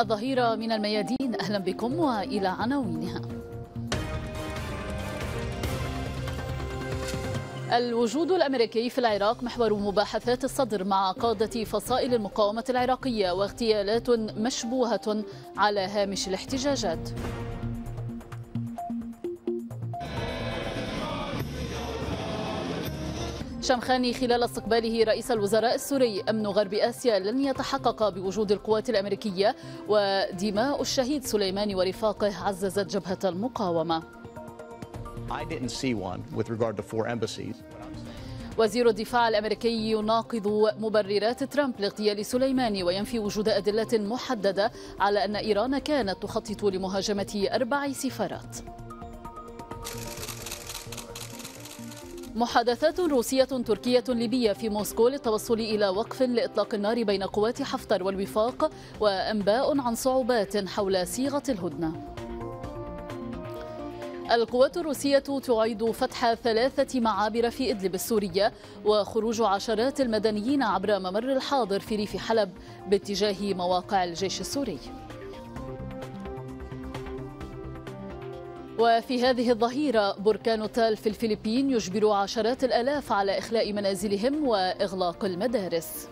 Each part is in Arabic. الظهيرة من الميادين. أهلا بكم وإلى عناوينها. الوجود الأمريكي في العراق محور مباحثات الصدر مع قادة فصائل المقاومة العراقية واغتيالات مشبوهة على هامش الاحتجاجات. شمخاني خلال استقباله رئيس الوزراء السوري: أمن غرب آسيا لن يتحقق بوجود القوات الأمريكية، ودماء الشهيد سليماني ورفاقه عززت جبهة المقاومة. وزير الدفاع الأمريكي يناقض مبررات ترامب لاغتيال سليماني وينفي وجود أدلة محددة على أن إيران كانت تخطط لمهاجمة 4 سفارات. محادثات روسية تركية ليبية في موسكو للتوصل إلى وقف لإطلاق النار بين قوات حفتر والوفاق، وأنباء عن صعوبات حول صيغة الهدنة. القوات الروسية تعيد فتح 3 معابر في إدلب السورية، وخروج عشرات المدنيين عبر ممر الحاضر في ريف حلب باتجاه مواقع الجيش السوري. وفي هذه الظهيرة بركان تال في الفلبين يجبر عشرات الآلاف على إخلاء منازلهم وإغلاق المدارس.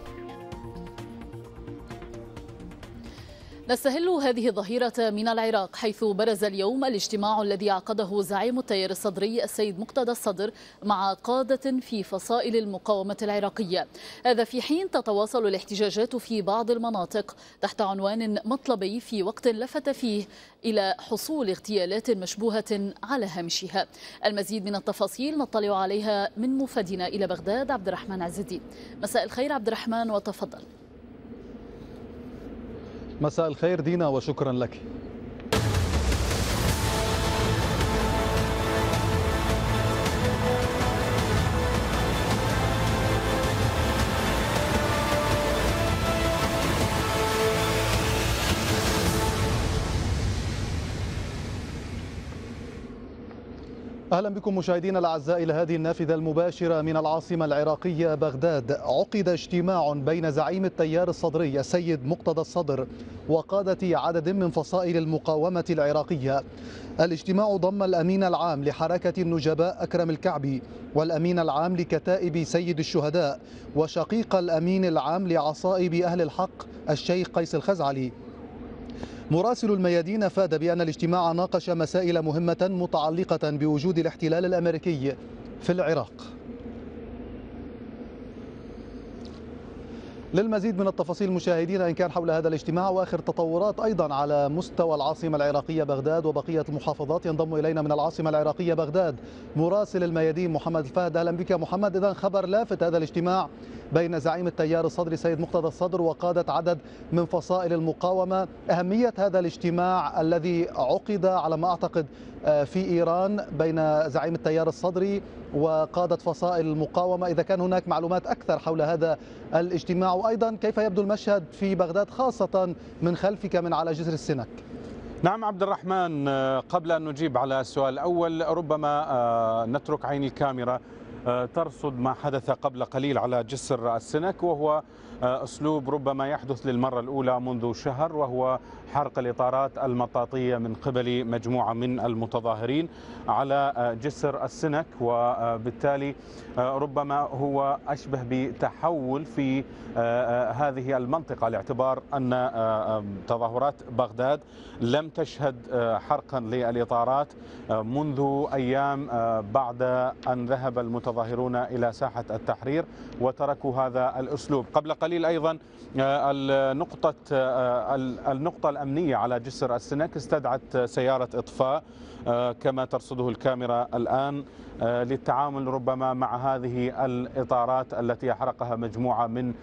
نستهل هذه الظهيرة من العراق، حيث برز اليوم الاجتماع الذي عقده زعيم التيار الصدري السيد مقتدى الصدر مع قادة في فصائل المقاومة العراقية، هذا في حين تتواصل الاحتجاجات في بعض المناطق تحت عنوان مطلبي، في وقت لفت فيه إلى حصول اغتيالات مشبوهة على هامشها. المزيد من التفاصيل نطلع عليها من موفدنا إلى بغداد عبد الرحمن عز الدين. مساء الخير عبد الرحمن وتفضل. مساء الخير دينا وشكرا لك. أهلا بكم مشاهدينا الأعزاء إلى هذه النافذة المباشرة من العاصمة العراقية بغداد. عقد اجتماع بين زعيم التيار الصدري السيد مقتدى الصدر وقادة عدد من فصائل المقاومة العراقية. الاجتماع ضم الأمين العام لحركة النجباء أكرم الكعبي، والأمين العام لكتائب سيد الشهداء، وشقيق الأمين العام لعصائب أهل الحق الشيخ قيس الخزعلي. مراسل الميادين أفاد بأن الاجتماع ناقش مسائل مهمة متعلقة بوجود الاحتلال الأمريكي في العراق. للمزيد من التفاصيل مشاهدينا إن كان حول هذا الاجتماع وآخر تطورات أيضا على مستوى العاصمة العراقية بغداد وبقية المحافظات، ينضم إلينا من العاصمة العراقية بغداد مراسل الميادين محمد الفهد. أهلا بك محمد. إذن خبر لافت هذا الاجتماع بين زعيم التيار الصدري سيد مقتدى الصدر وقادة عدد من فصائل المقاومة. أهمية هذا الاجتماع الذي عقد على ما أعتقد في إيران بين زعيم التيار الصدري وقادة فصائل المقاومة، إذا كان هناك معلومات أكثر حول هذا الاجتماع، وأيضا كيف يبدو المشهد في بغداد خاصة من خلفك من على جسر السنك. نعم عبد الرحمن، قبل أن نجيب على السؤال الأول ربما نترك عين الكاميرا ترصد ما حدث قبل قليل على جسر السنك، وهو أسلوب ربما يحدث للمرة الأولى منذ شهر، وهو حرق الإطارات المطاطية من قبل مجموعة من المتظاهرين على جسر السنك، وبالتالي ربما هو أشبه بتحول في هذه المنطقة، لاعتبار أن تظاهرات بغداد لم تشهد حرقا للإطارات منذ أيام بعد أن ذهب المتظاهرون إلى ساحة التحرير وتركوا هذا الأسلوب. قبل قليل أيضا النقطة الأمنية على جسر السنك استدعت سيارة إطفاء كما ترصده الكاميرا الآن للتعامل ربما مع هذه الإطارات التي حرقها مجموعة من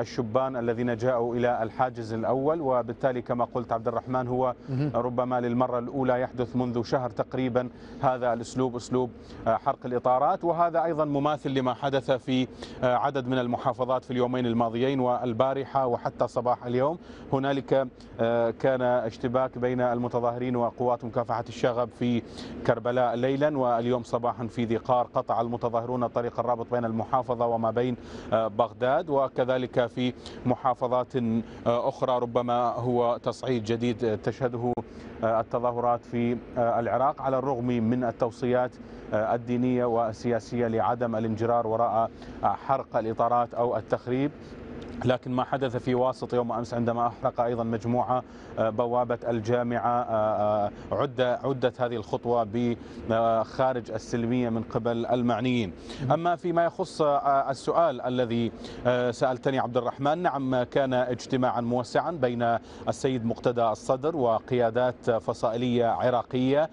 الشبان الذين جاءوا إلى الحاجز الأول. وبالتالي كما قلت عبد الرحمن، هو ربما للمرة الأولى يحدث منذ شهر تقريبا هذا الأسلوب، أسلوب حرق الإطارات، وهذا وهذا أيضا مماثل لما حدث في عدد من المحافظات في اليومين الماضيين والبارحة وحتى صباح اليوم. هنالك كان اشتباك بين المتظاهرين وقوات مكافحة الشغب في كربلاء ليلا، واليوم صباحا في ذي قار قطع المتظاهرون الطريق الرابط بين المحافظة وما بين بغداد، وكذلك في محافظات أخرى. ربما هو تصعيد جديد تشهده التظاهرات في العراق على الرغم من التوصيات الدينية والسياسية لعدم الانجرار وراء حرق الإطارات أو التخريب، لكن ما حدث في واسط يوم أمس عندما أحرق أيضا مجموعة بوابة الجامعة عدت هذه الخطوة بخارج السلمية من قبل المعنيين. أما فيما يخص السؤال الذي سألتني عبد الرحمن، نعم كان اجتماعا موسعا بين السيد مقتدى الصدر وقيادات فصائلية عراقية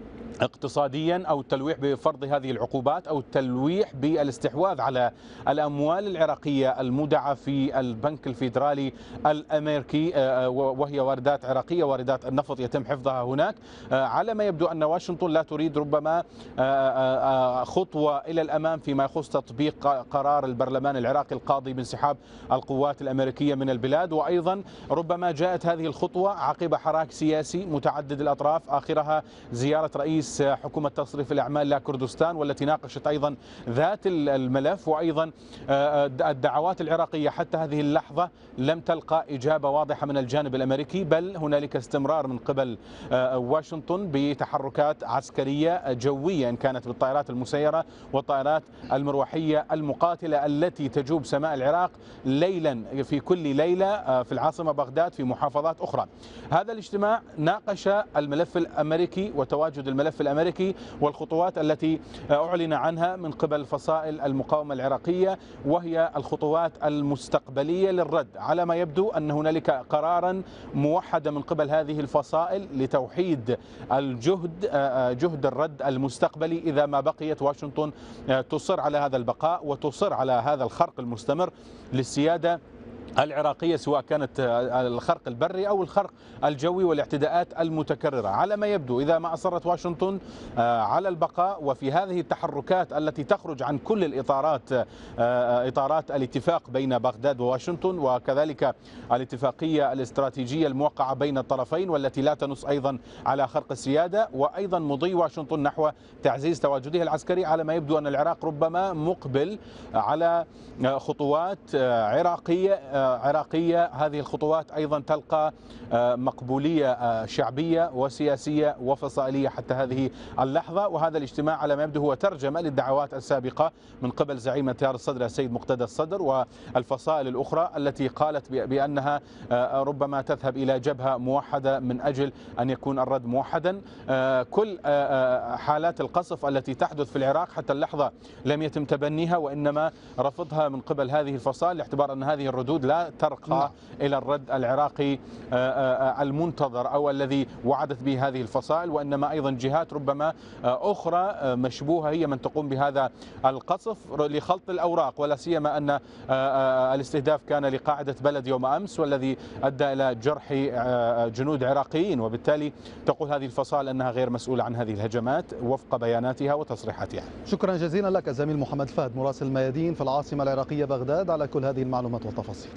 اقتصاديا أو التلويح بفرض هذه العقوبات أو التلويح بالاستحواذ على الأموال العراقية المودعة في البنك الفيدرالي الأمريكي، وهي واردات عراقية، واردات النفط يتم حفظها هناك. على ما يبدو أن واشنطن لا تريد ربما خطوة إلى الأمام فيما يخص تطبيق قرار البرلمان العراقي القاضي بانسحاب القوات الأمريكية من البلاد، وأيضا ربما جاءت هذه الخطوة عقب حراك سياسي متعدد الأطراف آخرها زيارة رئيس حكومة تصريف الأعمال لكردستان والتي ناقشت أيضا ذات الملف، وأيضا الدعوات العراقية حتى هذه اللحظة لم تلقى إجابة واضحة من الجانب الأمريكي، بل هنالك استمرار من قبل واشنطن بتحركات عسكرية جوية إن كانت بالطائرات المسيرة والطائرات المروحية المقاتلة التي تجوب سماء العراق ليلا في كل ليلة في العاصمة بغداد في محافظات أخرى. هذا الاجتماع ناقش الملف الأمريكي وتواجد الملف الأمريكي والخطوات التي أعلن عنها من قبل فصائل المقاومة العراقية، وهي الخطوات المستقبلية للرد. على ما يبدو أن هنالك قرارا موحدا من قبل هذه الفصائل لتوحيد الجهد، جهد الرد المستقبلي إذا ما بقيت واشنطن تصر على هذا البقاء وتصر على هذا الخرق المستمر للسيادة العراقية، سواء كانت الخرق البري أو الخرق الجوي والاعتداءات المتكررة. على ما يبدو إذا ما أصرت واشنطن على البقاء وفي هذه التحركات التي تخرج عن كل الإطارات، إطارات الاتفاق بين بغداد وواشنطن وكذلك الاتفاقية الاستراتيجية الموقعة بين الطرفين والتي لا تنص أيضا على خرق السيادة، وأيضا مضي واشنطن نحو تعزيز تواجده العسكري، على ما يبدو أن العراق ربما مقبل على خطوات عراقية. هذه الخطوات أيضا تلقى مقبولية شعبية وسياسية وفصائلية حتى هذه اللحظة، وهذا الاجتماع على ما يبدو هو ترجمة للدعوات السابقة من قبل زعيم تيار الصدر السيد مقتدى الصدر والفصائل الأخرى التي قالت بأنها ربما تذهب إلى جبهة موحدة من أجل أن يكون الرد موحدا. كل حالات القصف التي تحدث في العراق حتى اللحظة لم يتم تبنيها وإنما رفضها من قبل هذه الفصائل لاعتبار أن هذه الردود لا ترقى إلى الرد العراقي المنتظر أو الذي وعدت به هذه الفصائل، وإنما أيضا جهات ربما أخرى مشبوهة هي من تقوم بهذا القصف لخلط الأوراق، ولا سيما أن الاستهداف كان لقاعدة بلد يوم أمس والذي أدى إلى جرح جنود عراقيين، وبالتالي تقول هذه الفصائل أنها غير مسؤولة عن هذه الهجمات وفق بياناتها وتصريحاتها. شكرا جزيلا لك زميل محمد الفهد مراسل الميادين في العاصمة العراقية بغداد على كل هذه المعلومات والتفاصيل.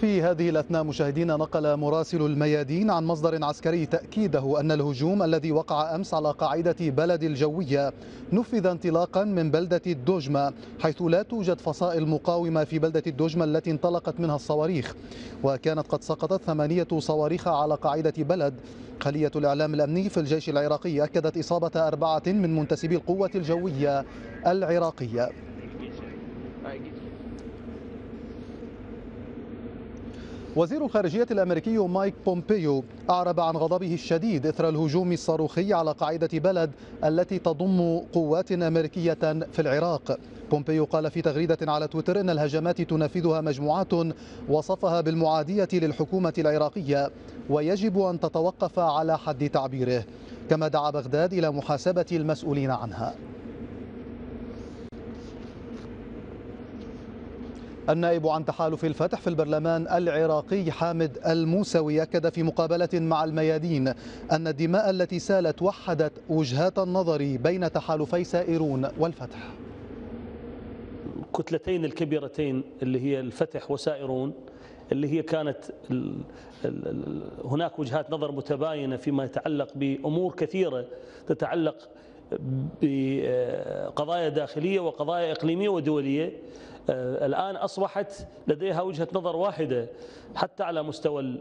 في هذه الأثناء مشاهدينا، نقل مراسل الميادين عن مصدر عسكري تأكيده أن الهجوم الذي وقع أمس على قاعدة بلد الجوية نفذ انطلاقا من بلدة الدوجمة، حيث لا توجد فصائل مقاومة في بلدة الدوجمة التي انطلقت منها الصواريخ، وكانت قد سقطت 8 صواريخ على قاعدة بلد. خلية الإعلام الأمني في الجيش العراقي أكدت إصابة 4 من منتسبي القوة الجوية العراقية. وزير الخارجية الأمريكي مايك بومبيو أعرب عن غضبه الشديد إثر الهجوم الصاروخي على قاعدة بلد التي تضم قوات أمريكية في العراق. بومبيو قال في تغريدة على تويتر إن الهجمات تنفذها مجموعات وصفها بالمعادية للحكومة العراقية ويجب أن تتوقف على حد تعبيره، كما دعا بغداد إلى محاسبة المسؤولين عنها. النائب عن تحالف الفتح في البرلمان العراقي حامد الموسوي أكد في مقابلة مع الميادين أن الدماء التي سالت وحدت وجهات النظر بين تحالفي سائرون والفتح. الكتلتين الكبيرتين اللي هي الفتح وسائرون، اللي هي كانت هناك وجهات نظر متباينة فيما يتعلق بأمور كثيرة تتعلق بقضايا داخلية وقضايا إقليمية ودولية. الآن أصبحت لديها وجهة نظر واحدة حتى على مستوى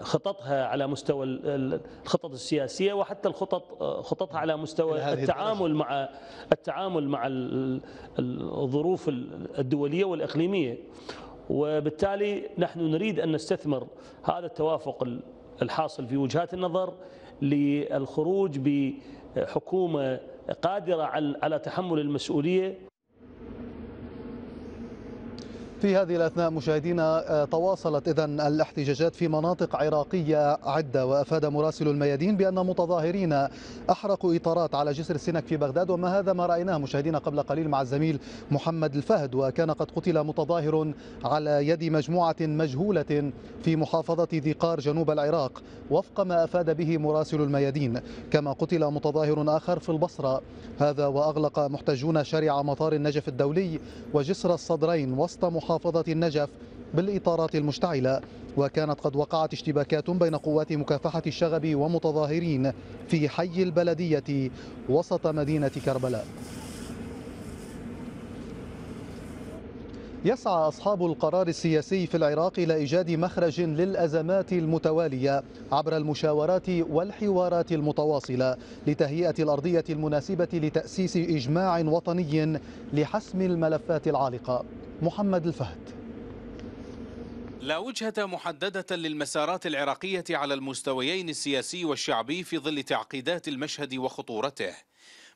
خططها، على مستوى الخطط السياسية، وحتى الخطط خططها على مستوى التعامل مع الظروف الدولية والإقليمية. وبالتالي نحن نريد أن نستثمر هذا التوافق الحاصل في وجهات النظر للخروج بحكومة قادرة على تحمل المسؤولية. في هذه الأثناء مشاهدينا تواصلت إذن الاحتجاجات في مناطق عراقية عدة، وأفاد مراسل الميادين بأن متظاهرين أحرقوا إطارات على جسر السنك في بغداد، وما هذا ما رأيناه مشاهدينا قبل قليل مع الزميل محمد الفهد. وكان قد قتل متظاهر على يد مجموعة مجهولة في محافظة ذي قار جنوب العراق وفق ما أفاد به مراسل الميادين، كما قتل متظاهر آخر في البصرة. هذا وأغلق محتجون شارع مطار النجف الدولي وجسر الصدرين وسط محافظة النجف بالإطارات المشتعلة، وكانت قد وقعت اشتباكات بين قوات مكافحة الشغب ومتظاهرين في حي البلدية وسط مدينة كربلاء. يسعى أصحاب القرار السياسي في العراق إلى إيجاد مخرج للأزمات المتوالية عبر المشاورات والحوارات المتواصلة لتهيئة الأرضية المناسبة لتأسيس إجماع وطني لحسم الملفات العالقة. محمد الفهد. لا وجهة محددة للمسارات العراقية على المستويين السياسي والشعبي في ظل تعقيدات المشهد وخطورته.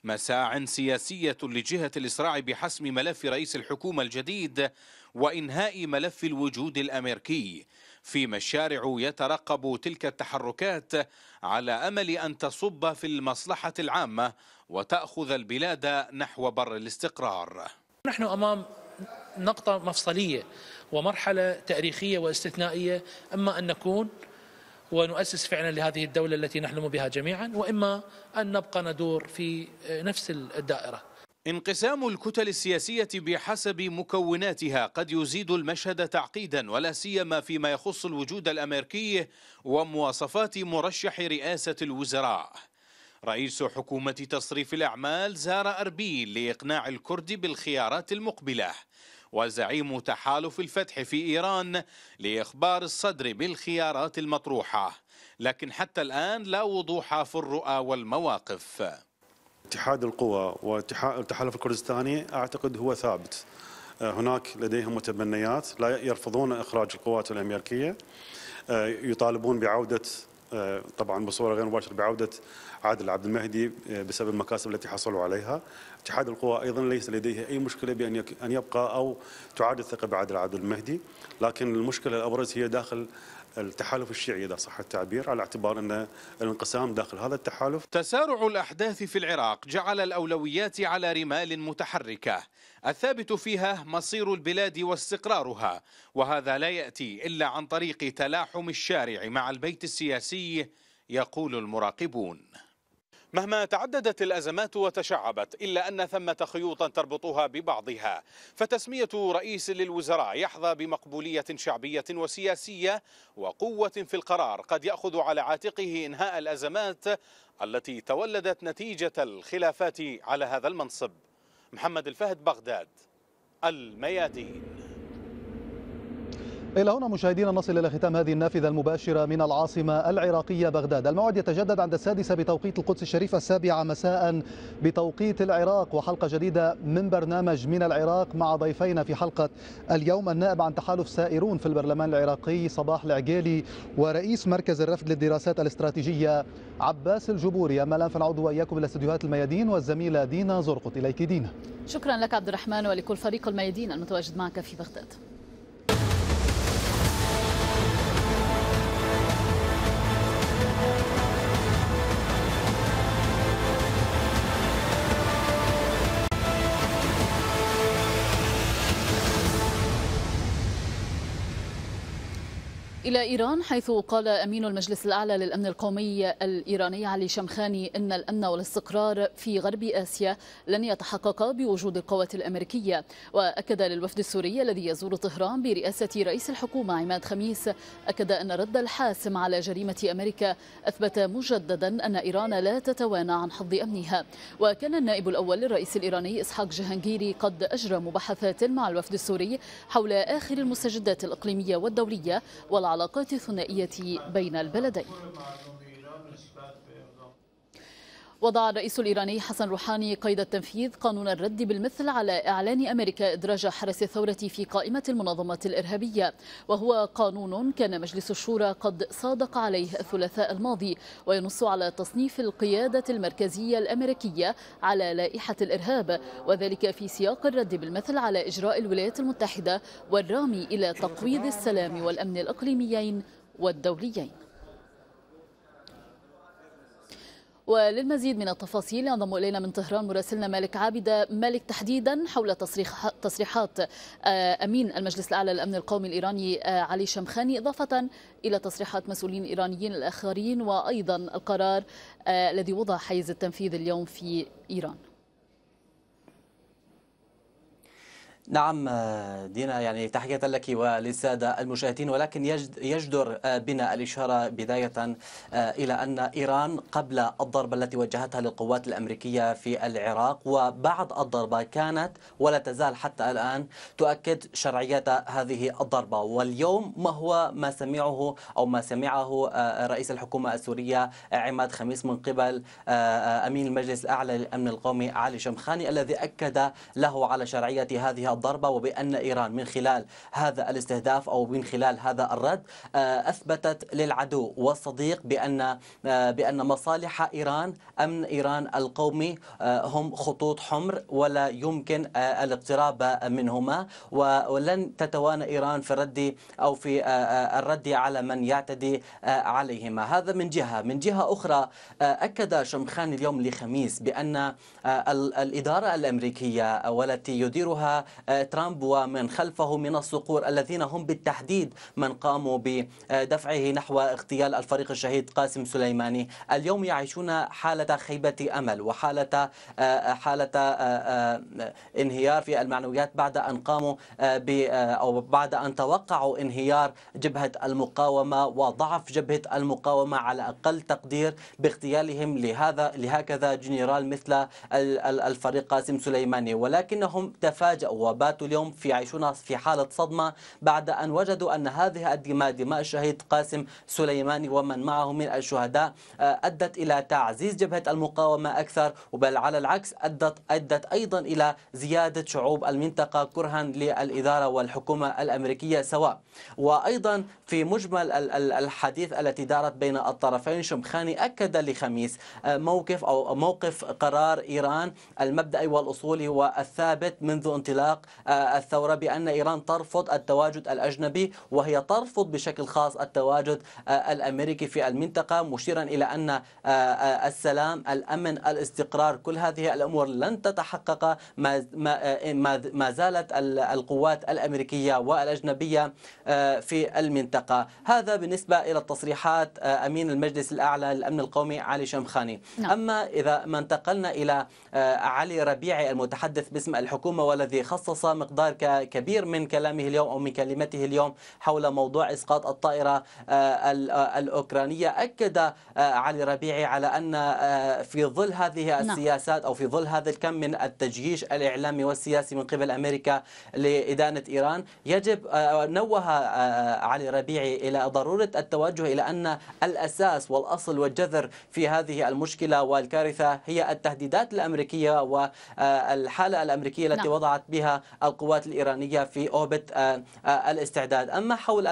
مساع سياسية لجهة الإسراع بحسم ملف رئيس الحكومة الجديد وإنهاء ملف الوجود الأمريكي، فيما الشارع يترقب تلك التحركات على أمل أن تصب في المصلحة العامة وتأخذ البلاد نحو بر الاستقرار. نحن أمام نقطة مفصلية ومرحلة تاريخية واستثنائية، إما أن نكون ونؤسس فعلا لهذه الدولة التي نحلم بها جميعا، وإما أن نبقى ندور في نفس الدائرة. انقسام الكتل السياسية بحسب مكوناتها قد يزيد المشهد تعقيدا، ولا سيما فيما يخص الوجود الأمريكي ومواصفات مرشح رئاسة الوزراء. رئيس حكومة تصريف الأعمال زار أربيل لإقناع الكرد بالخيارات المقبلة، وزعيم تحالف الفتح في إيران لإخبار الصدر بالخيارات المطروحة، لكن حتى الآن لا وضوح في الرؤى والمواقف. اتحاد القوى وتحالف الكردستاني أعتقد هو ثابت، هناك لديهم متبنيات لا يرفضون إخراج القوات الأمريكية، يطالبون بعودة، طبعا بصورة غير مباشرة، بعودة عادل عبد المهدي بسبب المكاسب التي حصلوا عليها. اتحاد القوى أيضا ليس لديه أي مشكلة بأن يبقى أو تعاد الثقة بعادل عبد المهدي، لكن المشكلة الأبرز هي داخل التحالف الشيعي إذا صح التعبير، على اعتبار أن الانقسام داخل هذا التحالف. تسارع الأحداث في العراق جعل الأولويات على رمال متحركة الثابت فيها مصير البلاد واستقرارها، وهذا لا يأتي إلا عن طريق تلاحم الشارع مع البيت السياسي، يقول المراقبون. مهما تعددت الأزمات وتشعبت إلا أن ثمة خيوطا تربطها ببعضها، فتسمية رئيس للوزراء يحظى بمقبولية شعبية وسياسية وقوة في القرار قد يأخذ على عاتقه إنهاء الأزمات التي تولدت نتيجة الخلافات على هذا المنصب. محمد الفهد، بغداد، الميادين. إلى هنا مشاهدينا نصل إلى ختام هذه النافذة المباشرة من العاصمة العراقية بغداد. الموعد يتجدد عند 6 بتوقيت القدس الشريفة، 7 مساء بتوقيت العراق، وحلقة جديدة من برنامج من العراق مع ضيفينا في حلقة اليوم النائب عن تحالف سائرون في البرلمان العراقي صباح العقيلي ورئيس مركز الرفد للدراسات الاستراتيجية عباس الجبوري. أما الآن فنعود وإياكم إلى استديوهات الميادين والزميلة دينا زرقط. إليك دينا. شكرا لك عبد الرحمن ولكل فريق الميادين المتواجد معك في بغداد. إلى إيران، حيث قال أمين المجلس الأعلى للأمن القومي الإيراني علي شمخاني إن الأمن والاستقرار في غرب آسيا لن يتحقق بوجود القوات الأمريكية. وأكد للوفد السوري الذي يزور طهران برئاسة رئيس الحكومة عماد خميس، أكد أن الرد الحاسم على جريمة أمريكا أثبت مجددا أن إيران لا تتوانى عن حظ أمنها. وكان النائب الأول للرئيس الإيراني إسحاق جهانغيري قد أجرى مباحثات مع الوفد السوري حول آخر المستجدات الإقليمية والدولية والعلاقات الثنائية بين البلدين. وضع الرئيس الإيراني حسن روحاني قيد التنفيذ قانون الرد بالمثل على إعلان أمريكا إدراج حرس الثورة في قائمة المنظمات الإرهابية، وهو قانون كان مجلس الشورى قد صادق عليه الثلاثاء الماضي، وينص على تصنيف القيادة المركزية الأمريكية على لائحة الإرهاب، وذلك في سياق الرد بالمثل على إجراء الولايات المتحدة والرامي إلى تقويض السلام والأمن الإقليميين والدوليين. وللمزيد من التفاصيل ينضم إلينا من طهران مراسلنا مالك عابدة. مالك، تحديدا حول تصريحات أمين المجلس الأعلى للأمن القومي الإيراني علي شمخاني، إضافة إلى تصريحات مسؤولين إيرانيين الآخرين، وأيضا القرار الذي وضع حيز التنفيذ اليوم في إيران. نعم دينا، يعني تحية لك وللسادة المشاهدين، ولكن يجدر بنا الإشارة بداية إلى أن إيران قبل الضربة التي وجهتها للقوات الأمريكية في العراق وبعد الضربة كانت ولا تزال حتى الآن تؤكد شرعية هذه الضربة. واليوم ما سمعه رئيس الحكومة السورية عماد خميس من قبل أمين المجلس الأعلى للأمن القومي علي شمخاني، الذي أكد له على شرعية هذه الضربة، وبأن إيران من خلال هذا الاستهداف أو من خلال هذا الرد أثبتت للعدو والصديق بأن مصالح إيران، أمن إيران القومي، هم خطوط حمر ولا يمكن الاقتراب منهما، ولن تتوانى إيران في الرد أو في الرد على من يعتدي عليهما. هذا من جهة. من جهة أخرى أكد شمخاني اليوم لخميس بأن الإدارة الأمريكية والتي يديرها ترامب ومن خلفه من الصقور الذين هم بالتحديد من قاموا بدفعه نحو اغتيال الفريق الشهيد قاسم سليماني، اليوم يعيشون حالة خيبة أمل وحالة انهيار في المعنويات بعد أن قاموا أو بعد أن توقعوا انهيار جبهة المقاومة وضعف جبهة المقاومة على أقل تقدير باغتيالهم لهكذا جنرال مثل الفريق قاسم سليماني. ولكنهم تفاجأوا وباتوا اليوم يعيشون في حالة صدمة بعد أن وجدوا أن هذه الدماء، دماء الشهيد قاسم سليماني ومن معه من الشهداء، أدت إلى تعزيز جبهة المقاومة أكثر، وبل على العكس أدت أيضا إلى زيادة شعوب المنطقة كرها للإدارة والحكومة الأمريكية سواء. وأيضا في مجمل الحديث التي دارت بين الطرفين، شمخاني أكد لخميس موقف قرار إيران المبدئي والأصولي والثابت منذ انطلاق الثورة، بأن إيران ترفض التواجد الأجنبي وهي ترفض بشكل خاص التواجد الأمريكي في المنطقة، مشيرا إلى أن السلام، الأمن، الاستقرار، كل هذه الأمور لن تتحقق ما زالت القوات الأمريكية والأجنبية في المنطقة. هذا بالنسبة إلى التصريحات أمين المجلس الأعلى للأمن القومي علي شمخاني. أما إذا ما انتقلنا إلى علي ربيعي المتحدث باسم الحكومة والذي خصص خصص مقدار كبير من كلامه اليوم أو من كلمته اليوم حول موضوع إسقاط الطائرة الأوكرانية. أكد علي ربيعي على أن في ظل هذه السياسات أو في ظل هذا الكم من التجيش الإعلامي والسياسي من قبل أمريكا لإدانة إيران، يجب نوه علي ربيعي إلى ضرورة التوجه إلى أن الأساس والأصل والجذر في هذه المشكلة والكارثة هي التهديدات الأمريكية والحالة الأمريكية التي وضعت بها القوات الإيرانية في أوبة الاستعداد. أما حول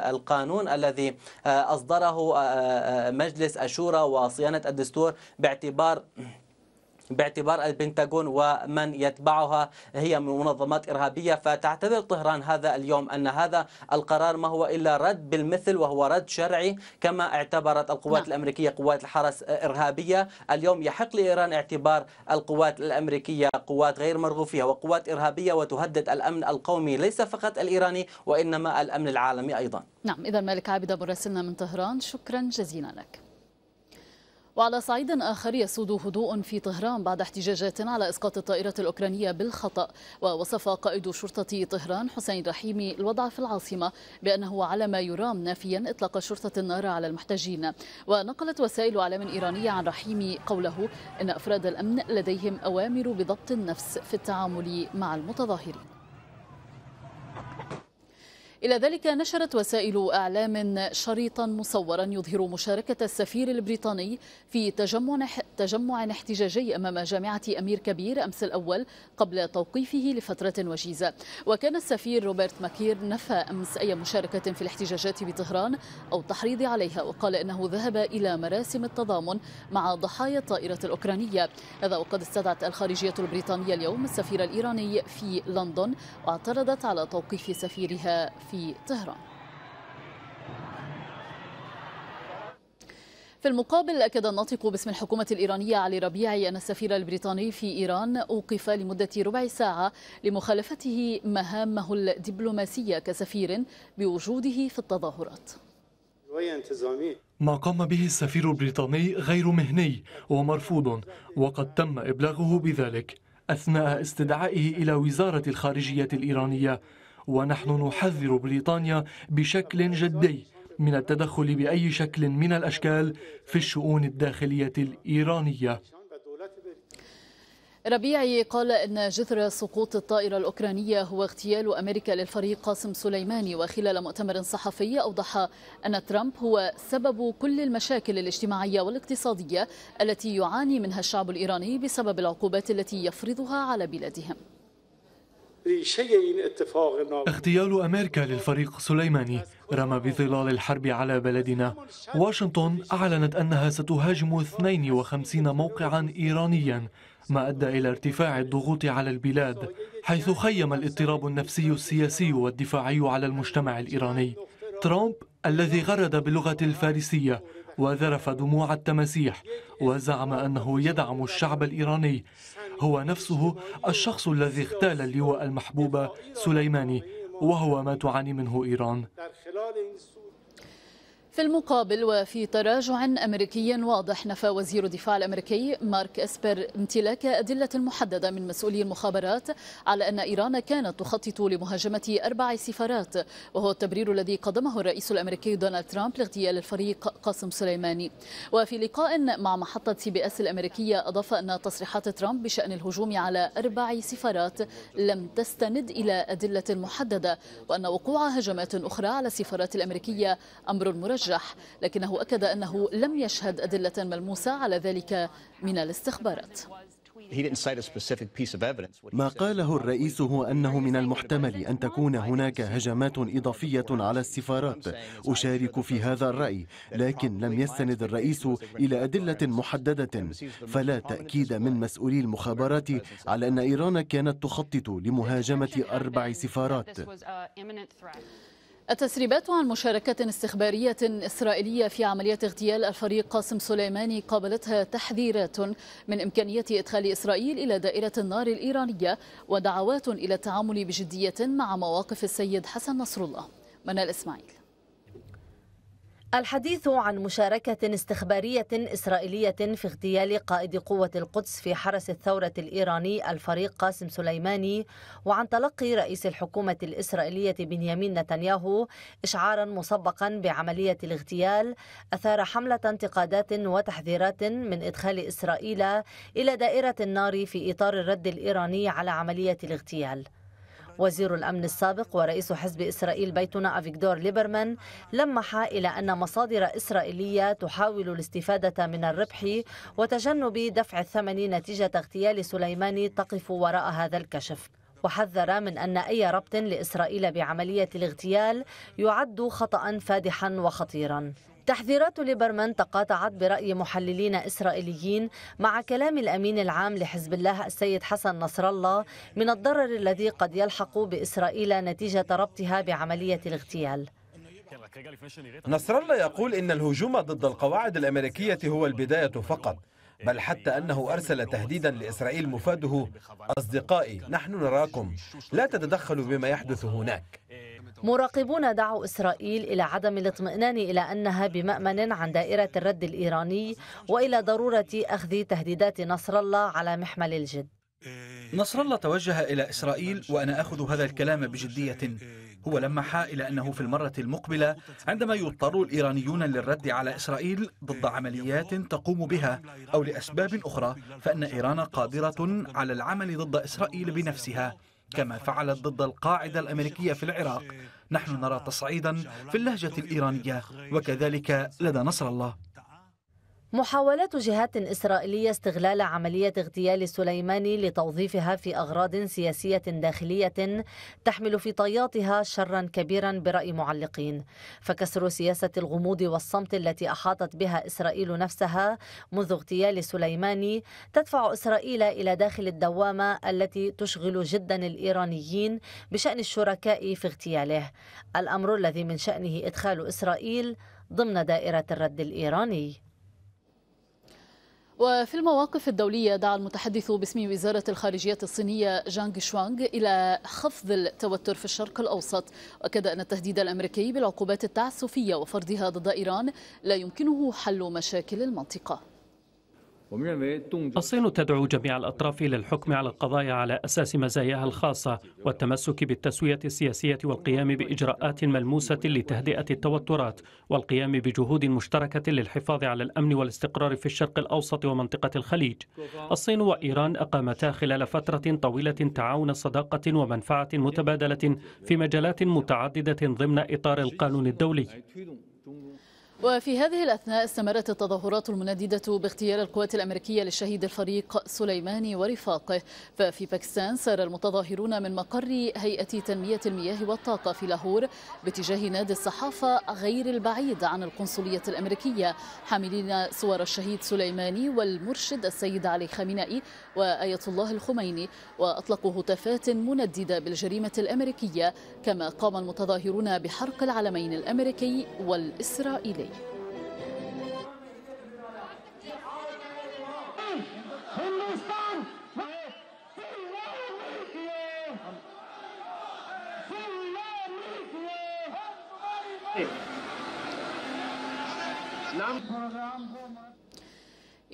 القانون الذي أصدره مجلس الشورى وصيانة الدستور باعتبار البنتاغون ومن يتبعها هي من منظمات إرهابية، فتعتبر طهران هذا اليوم أن هذا القرار ما هو إلا رد بالمثل، وهو رد شرعي كما اعتبرت القوات الأمريكية قوات الحرس إرهابية. اليوم يحق لإيران اعتبار القوات الأمريكية قوات غير مرغوب فيها وقوات إرهابية، وتهدد الأمن القومي ليس فقط الإيراني وإنما الأمن العالمي أيضا. نعم، إذا مالك عابد مراسلنا من طهران، شكرا جزيلا لك. وعلى صعيد آخر يسود هدوء في طهران بعد احتجاجات على إسقاط الطائرة الأوكرانية بالخطأ، ووصف قائد شرطة طهران حسين رحيمي الوضع في العاصمة بأنه على ما يرام، نافيا إطلاق شرطة النار على المحتجين. ونقلت وسائل أعلام إيرانية عن رحيمي قوله إن أفراد الأمن لديهم أوامر بضبط النفس في التعامل مع المتظاهرين. إلى ذلك نشرت وسائل إعلام شريطا مصورا يظهر مشاركة السفير البريطاني في تجمع احتجاجي أمام جامعة أمير كبير أمس الأول قبل توقيفه لفترة وجيزة. وكان السفير روبرت ماكير نفى أمس أي مشاركة في الاحتجاجات بطهران أو التحريض عليها، وقال أنه ذهب إلى مراسم التضامن مع ضحايا الطائرة الأوكرانية. هذا وقد استدعت الخارجية البريطانية اليوم السفير الإيراني في لندن واعترضت على توقيف سفيرها في طهران. في المقابل أكد الناطق باسم الحكومة الإيرانية علي ربيعي أن السفير البريطاني في إيران أوقف لمدة ربع ساعة لمخالفته مهامه الدبلوماسية كسفير بوجوده في التظاهرات. ما قام به السفير البريطاني غير مهني ومرفوض، وقد تم إبلاغه بذلك أثناء استدعائه إلى وزارة الخارجية الإيرانية، ونحن نحذر بريطانيا بشكل جدي من التدخل بأي شكل من الأشكال في الشؤون الداخلية الإيرانية. ربيعي قال أن جذر سقوط الطائرة الأوكرانية هو اغتيال أمريكا للفريق قاسم سليماني، وخلال مؤتمر صحفي أوضح أن ترامب هو سبب كل المشاكل الاجتماعية والاقتصادية التي يعاني منها الشعب الإيراني بسبب العقوبات التي يفرضها على بلادهم. اغتيال أمريكا للفريق سليماني رمى بظلال الحرب على بلدنا. واشنطن أعلنت أنها ستهاجم 52 موقعا إيرانيا، ما أدى إلى ارتفاع الضغوط على البلاد، حيث خيم الاضطراب النفسي السياسي والدفاعي على المجتمع الإيراني. ترامب الذي غرد باللغة الفارسية وذرف دموع التماسيح وزعم أنه يدعم الشعب الإيراني هو نفسه الشخص الذي اغتال اللواء المحبوب سليماني، وهو ما تعاني منه إيران. في المقابل وفي تراجع أمريكي واضح، نفى وزير الدفاع الأمريكي مارك أسبر امتلاك أدلة محددة من مسؤولي المخابرات على أن إيران كانت تخطط لمهاجمة 4 سفارات، وهو التبرير الذي قدمه الرئيس الأمريكي دونالد ترامب لاغتيال الفريق قاسم سليماني. وفي لقاء مع محطة CBS الأمريكية أضاف أن تصريحات ترامب بشأن الهجوم على 4 سفارات لم تستند إلى أدلة محددة، وأن وقوع هجمات أخرى على السفارات الأمريكية أمر مرجح، لكنه أكد أنه لم يشهد أدلة ملموسة على ذلك من الاستخبارات. ما قاله الرئيس هو أنه من المحتمل أن تكون هناك هجمات إضافية على السفارات، أشارك في هذا الرأي، لكن لم يستند الرئيس إلى أدلة محددة، فلا تأكيد من مسؤولي المخابرات على أن إيران كانت تخطط لمهاجمة 4 سفارات. التسريبات عن مشاركة استخبارية إسرائيلية في عملية اغتيال الفريق قاسم سليماني قابلتها تحذيرات من إمكانية إدخال إسرائيل إلى دائرة النار الإيرانية ودعوات إلى التعامل بجدية مع مواقف السيد حسن نصر الله. منال إسماعيل. الحديث عن مشاركة استخبارية إسرائيلية في اغتيال قائد قوة القدس في حرس الثورة الإيراني الفريق قاسم سليماني، وعن تلقي رئيس الحكومة الإسرائيلية بنيامين نتنياهو إشعارا مسبقا بعملية الاغتيال أثار حملة انتقادات وتحذيرات من إدخال إسرائيل إلى دائرة النار في إطار الرد الإيراني على عملية الاغتيال. وزير الأمن السابق ورئيس حزب إسرائيل بيتنا أفيجدور ليبرمان لمح إلى أن مصادر إسرائيلية تحاول الاستفادة من الربح وتجنب دفع الثمن نتيجة اغتيال سليماني تقف وراء هذا الكشف، وحذر من أن أي ربط لإسرائيل بعملية الاغتيال يعد خطأ فادحا وخطيرا. تحذيرات ليبرمان تقاطعت برأي محللين إسرائيليين مع كلام الأمين العام لحزب الله السيد حسن نصر الله من الضرر الذي قد يلحق بإسرائيل نتيجة ربطها بعملية الاغتيال. نصر الله يقول إن الهجوم ضد القواعد الأمريكية هو البداية فقط، بل حتى أنه أرسل تهديدا لإسرائيل مفاده: أصدقائي نحن نراكم، لا تتدخلوا بما يحدث هناك. مراقبون دعوا إسرائيل إلى عدم الاطمئنان إلى أنها بمأمن عن دائرة الرد الإيراني وإلى ضرورة أخذ تهديدات نصر الله على محمل الجد. نصر الله توجه إلى إسرائيل وأنا أخذ هذا الكلام بجدية. هو لمح إلى أنه في المرة المقبلة عندما يضطر الإيرانيون للرد على إسرائيل ضد عمليات تقوم بها أو لأسباب أخرى فإن إيران قادرة على العمل ضد إسرائيل بنفسها كما فعلت ضد القاعدة الأمريكية في العراق. نحن نرى تصعيدا في اللهجة الإيرانية وكذلك لدى نصر الله. محاولات جهات إسرائيلية استغلال عملية اغتيال سليماني لتوظيفها في أغراض سياسية داخلية تحمل في طياتها شرا كبيرا برأي معلقين، فكسر سياسة الغموض والصمت التي أحاطت بها إسرائيل نفسها منذ اغتيال سليماني تدفع إسرائيل إلى داخل الدوامة التي تشغل جدا الإيرانيين بشأن الشركاء في اغتياله، الأمر الذي من شأنه إدخال إسرائيل ضمن دائرة الرد الإيراني. وفي المواقف الدولية دعا المتحدث باسم وزارة الخارجية الصينية جانغ شوانغ إلى خفض التوتر في الشرق الأوسط، وأكد أن التهديد الأمريكي بالعقوبات التعسفية وفرضها ضد إيران لا يمكنه حل مشاكل المنطقة. الصين تدعو جميع الأطراف للحكم على القضايا على أساس مزاياها الخاصة والتمسك بالتسوية السياسية والقيام بإجراءات ملموسة لتهدئة التوترات والقيام بجهود مشتركة للحفاظ على الأمن والاستقرار في الشرق الأوسط ومنطقة الخليج. الصين وإيران أقامتا خلال فترة طويلة تعاون صداقة ومنفعة متبادلة في مجالات متعددة ضمن إطار القانون الدولي. وفي هذه الأثناء استمرت التظاهرات المنددة باغتيال القوات الأمريكية للشهيد الفريق سليماني ورفاقه. ففي باكستان سار المتظاهرون من مقر هيئة تنمية المياه والطاقة في لاهور باتجاه نادي الصحافة غير البعيد عن القنصلية الأمريكية حاملين صور الشهيد سليماني والمرشد السيد علي خامنائي وآية الله الخميني، وأطلقوا هتافات منددة بالجريمة الأمريكية، كما قام المتظاهرون بحرق العلمين الأمريكي والإسرائيلي.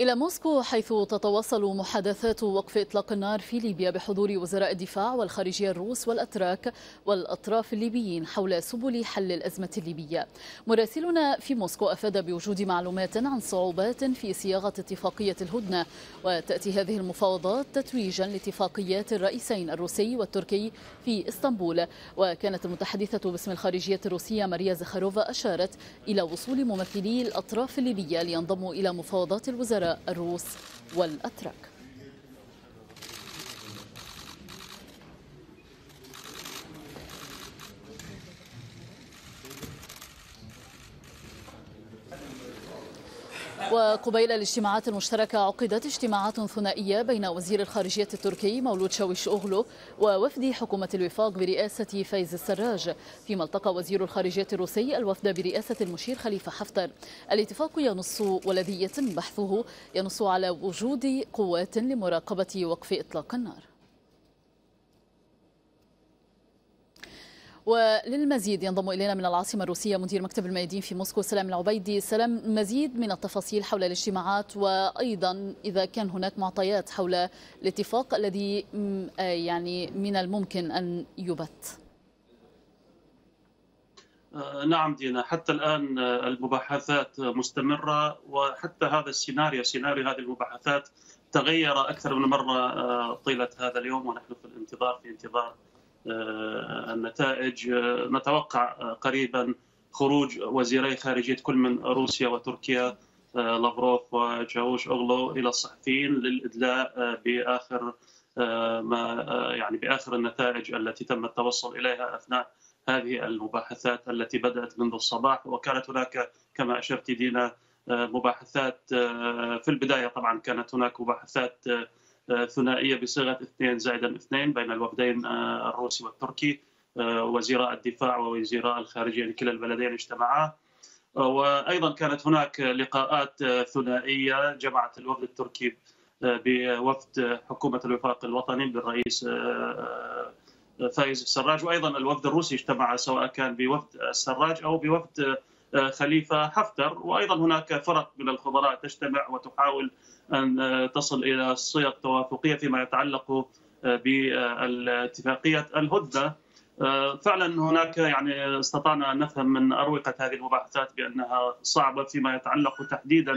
إلى موسكو حيث تتواصل محادثات وقف إطلاق النار في ليبيا بحضور وزراء الدفاع والخارجية الروس والأتراك والأطراف الليبيين حول سبل حل الأزمة الليبية. مراسلنا في موسكو أفاد بوجود معلومات عن صعوبات في صياغة اتفاقية الهدنة، وتأتي هذه المفاوضات تتويجا لاتفاقيات الرئيسين الروسي والتركي في اسطنبول. وكانت المتحدثة باسم الخارجية الروسية ماريا زخاروفا أشارت إلى وصول ممثلي الأطراف الليبية لينضموا إلى مفاوضات الوزراء الروس والأتراك. وقبيل الاجتماعات المشتركة عقدت اجتماعات ثنائية بين وزير الخارجية التركي مولود شاويش اوغلو ووفد حكومة الوفاق برئاسة فايز السراج، فيما التقى وزير الخارجية الروسي الوفد برئاسة المشير خليفة حفتر. الاتفاق ينص والذي يتم بحثه ينص على وجود قوات لمراقبة وقف إطلاق النار. وللمزيد ينضم إلينا من العاصمة الروسية مدير مكتب الميادين في موسكو سلام العبيدي. سلام، مزيد من التفاصيل حول الاجتماعات وأيضا إذا كان هناك معطيات حول الاتفاق الذي يعني من الممكن أن يبت. نعم دينا، حتى الآن المباحثات مستمرة، وحتى هذا سيناريو هذه المباحثات تغير أكثر من مرة طيلة هذا اليوم، ونحن في انتظار النتائج. نتوقع قريبا خروج وزيري خارجية كل من روسيا وتركيا لافروف وشاويش اوغلو إلى الصحفيين للإدلاء بآخر ما يعني بآخر النتائج التي تم التوصل إليها أثناء هذه المباحثات التي بدأت منذ الصباح. وكانت هناك كما أشرت دينا مباحثات في البداية، طبعا كانت هناك مباحثات ثنائية بصيغة 2+2 بين الوفدين الروسي والتركي، وزيراء الدفاع ووزيراء الخارجية لكلا البلدين اجتمعا، وأيضا كانت هناك لقاءات ثنائية جمعت الوفد التركي بوفد حكومة الوفاق الوطني بالرئيس فايز السراج، وأيضا الوفد الروسي اجتمع سواء كان بوفد السراج أو بوفد خليفة حفتر. وأيضا هناك فرق من الخبراء تجتمع وتحاول أن تصل إلى صيغ توافقية فيما يتعلق باتفاقية الهدنة. فعلا هناك يعني استطعنا أن نفهم من أروقة هذه المباحثات بأنها صعبة فيما يتعلق تحديدا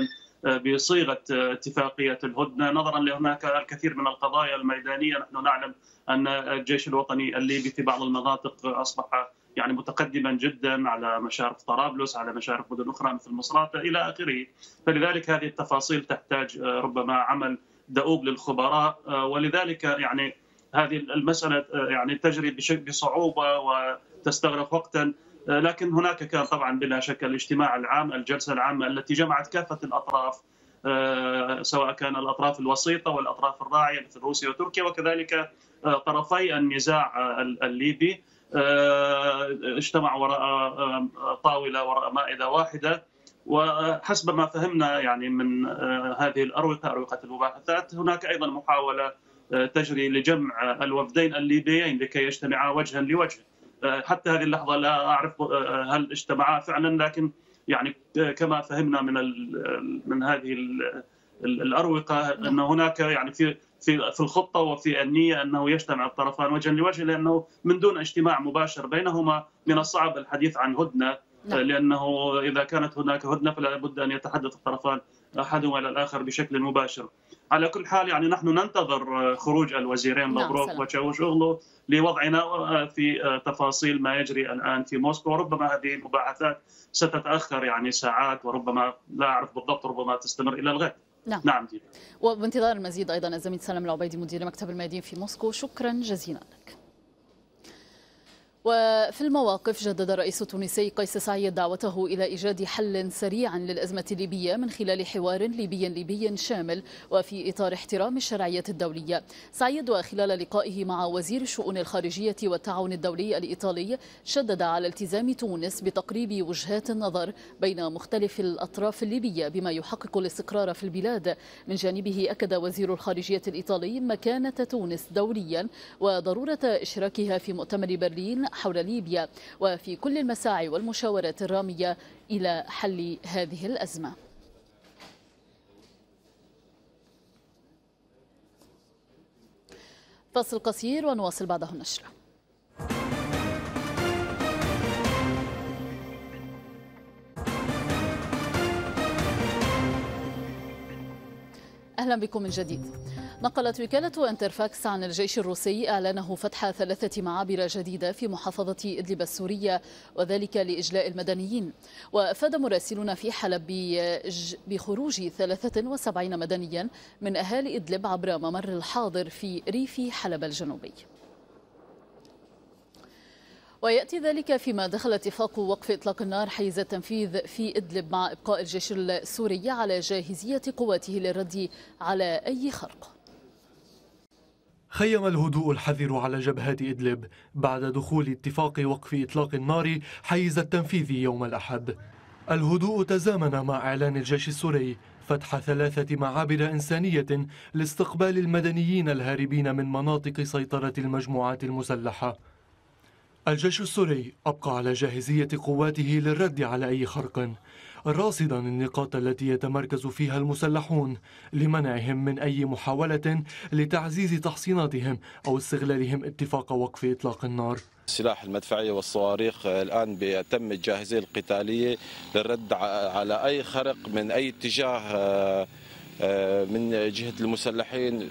بصيغة اتفاقية الهدنة، نظرا لهناك الكثير من القضايا الميدانية. نحن نعلم أن الجيش الوطني الليبي في بعض المناطق أصبح يعني متقدما جدا على مشارف طرابلس، على مشارف مدن أخرى مثل مصراتة إلى آخره. فلذلك هذه التفاصيل تحتاج ربما عمل دؤوب للخبراء، ولذلك يعني هذه المسألة يعني تجري بصعوبة وتستغرق وقتا. لكن هناك كان طبعا بلا شك الاجتماع العام، الجلسة العامة التي جمعت كافة الأطراف، سواء كان الأطراف الوسيطة والأطراف الراعية مثل روسيا وتركيا، وكذلك طرفي النزاع الليبي اجتمعوا وراء طاولة وراء مائدة واحدة. وحسب ما فهمنا يعني من هذه الأروقة، أروقة المباحثات، هناك أيضا محاولة تجري لجمع الوفدين الليبيين لكي يجتمعا وجها لوجه. حتى هذه اللحظة لا أعرف هل اجتمعا فعلا، لكن يعني كما فهمنا من هذه الأروقة أن هناك يعني في الخطة وفي النية أنه يجتمع الطرفان وجها لوجه، لأنه من دون اجتماع مباشر بينهما من الصعب الحديث عن هدنة، لأنه إذا كانت هناك هدنة فلا بد أن يتحدث الطرفان أحدهما إلى الآخر بشكل مباشر. على كل حال يعني نحن ننتظر خروج الوزيرين لافروف وشاويش اوغلو لوضعنا في تفاصيل ما يجري الآن في موسكو. وربما هذه المباحثات ستتأخر يعني ساعات، وربما لا أعرف بالضبط، ربما تستمر إلى الغد. نعم دي. وبانتظار المزيد أيضا الزميل سلام العبيدي مدير مكتب الميادين في موسكو، شكرا جزيلا لك. وفي المواقف، جدد الرئيس التونسي قيس سعيد دعوته إلى إيجاد حل سريع للأزمة الليبية من خلال حوار ليبي شامل وفي إطار احترام الشرعية الدولية. سعيد وخلال لقائه مع وزير الشؤون الخارجية والتعاون الدولي الإيطالي شدد على التزام تونس بتقريب وجهات النظر بين مختلف الأطراف الليبية بما يحقق الاستقرار في البلاد. من جانبه أكد وزير الخارجية الإيطالي مكانة تونس دوليا وضرورة إشراكها في مؤتمر برلين حول ليبيا وفي كل المساعي والمشاورات الرامية إلى حل هذه الأزمة. فاصل قصير ونواصل بعده النشرة. أهلا بكم من جديد. نقلت وكالة انترفاكس عن الجيش الروسي إعلانه فتح 3 معابر جديدة في محافظة إدلب السورية، وذلك لإجلاء المدنيين. وأفاد مراسلون في حلب بخروج 73 مدنيا من أهالي إدلب عبر ممر الحاضر في ريف حلب الجنوبي. ويأتي ذلك فيما دخل اتفاق وقف إطلاق النار حيز التنفيذ في إدلب مع إبقاء الجيش السوري على جاهزية قواته للرد على أي خرق. خيم الهدوء الحذر على جبهات إدلب بعد دخول اتفاق وقف إطلاق النار حيز التنفيذ يوم الأحد. الهدوء تزامن مع إعلان الجيش السوري فتح 3 معابر إنسانية لاستقبال المدنيين الهاربين من مناطق سيطرة المجموعات المسلحة. الجيش السوري أبقى على جاهزية قواته للرد على أي خرق، راصدا النقاط التي يتمركز فيها المسلحون لمنعهم من أي محاولة لتعزيز تحصيناتهم أو استغلالهم اتفاق وقف إطلاق النار. السلاح المدفعية والصواريخ الآن بتم الجاهزية القتالية للرد على أي خرق من أي اتجاه من جهة المسلحين.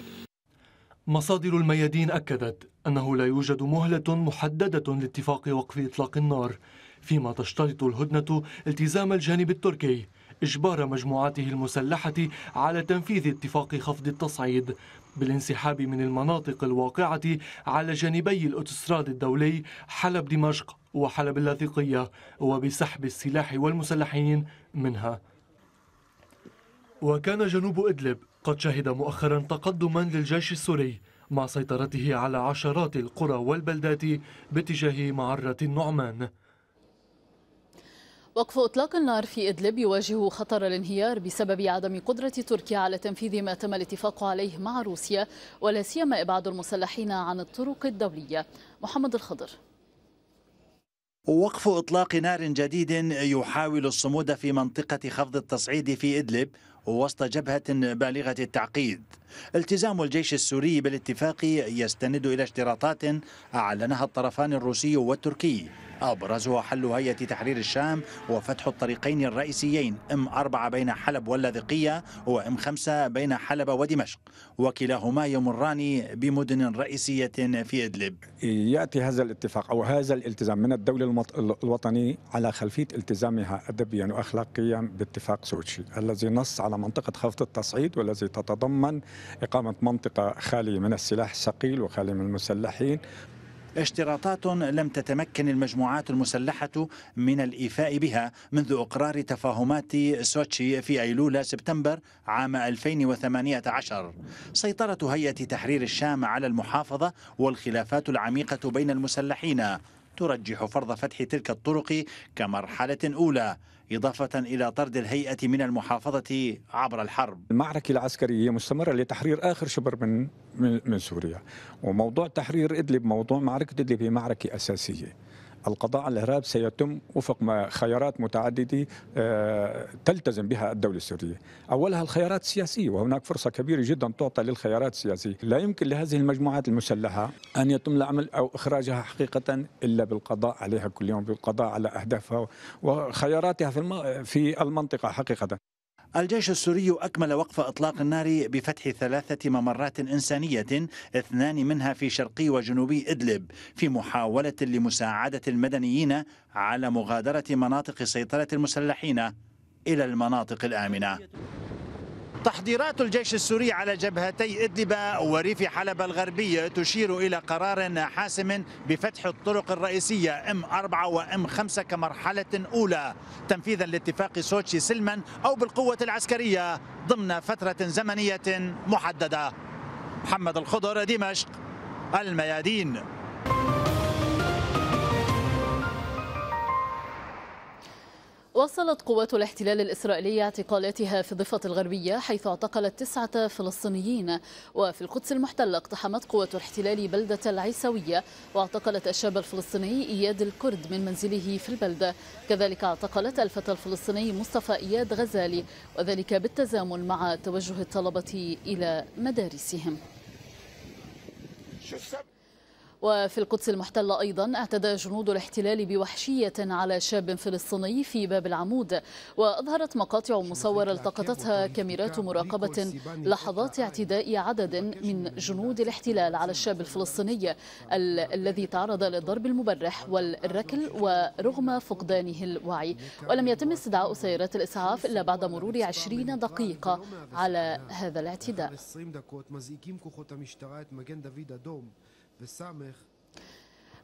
مصادر الميادين أكدت أنه لا يوجد مهلة محددة لاتفاق وقف إطلاق النار، فيما تشترط الهدنة التزام الجانب التركي إجبار مجموعاته المسلحة على تنفيذ اتفاق خفض التصعيد بالانسحاب من المناطق الواقعة على جانبي الأوتوستراد الدولي حلب دمشق وحلب اللاذقية وبسحب السلاح والمسلحين منها. وكان جنوب إدلب قد شهد مؤخرا تقدما للجيش السوري مع سيطرته على عشرات القرى والبلدات باتجاه معرة النعمان. وقف إطلاق النار في إدلب يواجه خطر الانهيار بسبب عدم قدرة تركيا على تنفيذ ما تم الاتفاق عليه مع روسيا، ولا سيما إبعاد المسلحين عن الطرق الدولية. محمد الخضر. وقف إطلاق نار جديد يحاول الصمود في منطقة خفض التصعيد في إدلب وسط جبهة بالغة التعقيد. التزام الجيش السوري بالاتفاق يستند إلى اشتراطات أعلنها الطرفان الروسي والتركي، أبرزها حل هيئة تحرير الشام وفتح الطريقين الرئيسيين M4 بين حلب واللاذقية وM5 بين حلب ودمشق، وكلاهما يمران بمدن رئيسية في إدلب. يأتي هذا الاتفاق أو هذا الالتزام من الدولة الوطنية على خلفية التزامها أدبيا وأخلاقيا باتفاق سوتشي الذي نص على منطقة خفض التصعيد، والذي تتضمن إقامة منطقة خالية من السلاح الثقيل وخالية من المسلحين. اشتراطات لم تتمكن المجموعات المسلحة من الإيفاء بها منذ إقرار تفاهمات سوتشي في أيلول سبتمبر عام 2018. سيطرة هيئة تحرير الشام على المحافظة والخلافات العميقة بين المسلحين ترجح فرض فتح تلك الطرق كمرحلة أولى، إضافة إلى طرد الهيئة من المحافظة عبر الحرب. المعركة العسكرية مستمرة لتحرير آخر شبر من سوريا، وموضوع تحرير إدلب، موضوع معركة إدلب، هي معركة أساسية. القضاء على الإرهاب سيتم وفق خيارات متعددة تلتزم بها الدولة السورية، أولها الخيارات السياسية، وهناك فرصة كبيرة جدا تعطى للخيارات السياسية. لا يمكن لهذه المجموعات المسلحة أن يتم العمل أو إخراجها حقيقة إلا بالقضاء عليها كل يوم، بالقضاء على أهدافها وخياراتها في المنطقة حقيقة. الجيش السوري أكمل وقف إطلاق النار بفتح 3 ممرات إنسانية، 2 منها في شرقي وجنوبي إدلب، في محاولة لمساعدة المدنيين على مغادرة مناطق سيطرة المسلحين إلى المناطق الآمنة. تحضيرات الجيش السوري على جبهتي إدلب وريف حلب الغربية تشير إلى قرار حاسم بفتح الطرق الرئيسية M4 وM5 كمرحلة أولى، تنفيذا لاتفاق سوتشي سلما أو بالقوة العسكرية ضمن فترة زمنية محددة. محمد الخضر، دمشق، الميادين. واصلت قوات الاحتلال الإسرائيلي اعتقالاتها في الضفة الغربية، حيث اعتقلت 9 فلسطينيين. وفي القدس المحتلة اقتحمت قوات الاحتلال بلدة العيسوية واعتقلت الشاب الفلسطيني إياد الكرد من منزله في البلدة. كذلك اعتقلت الفتى الفلسطيني مصطفى إياد غزالي، وذلك بالتزامن مع توجه الطلبة إلى مدارسهم. وفي القدس المحتلة أيضا اعتدى جنود الاحتلال بوحشية على شاب فلسطيني في باب العمود، وأظهرت مقاطع مصورة التقطتها كاميرات مراقبة لحظات اعتداء عدد من جنود الاحتلال على الشاب الفلسطيني الذي تعرض للضرب المبرح والركل ورغم فقدانه الوعي. ولم يتم استدعاء سيارات الإسعاف إلا بعد مرور 20 دقيقة على هذا الاعتداء.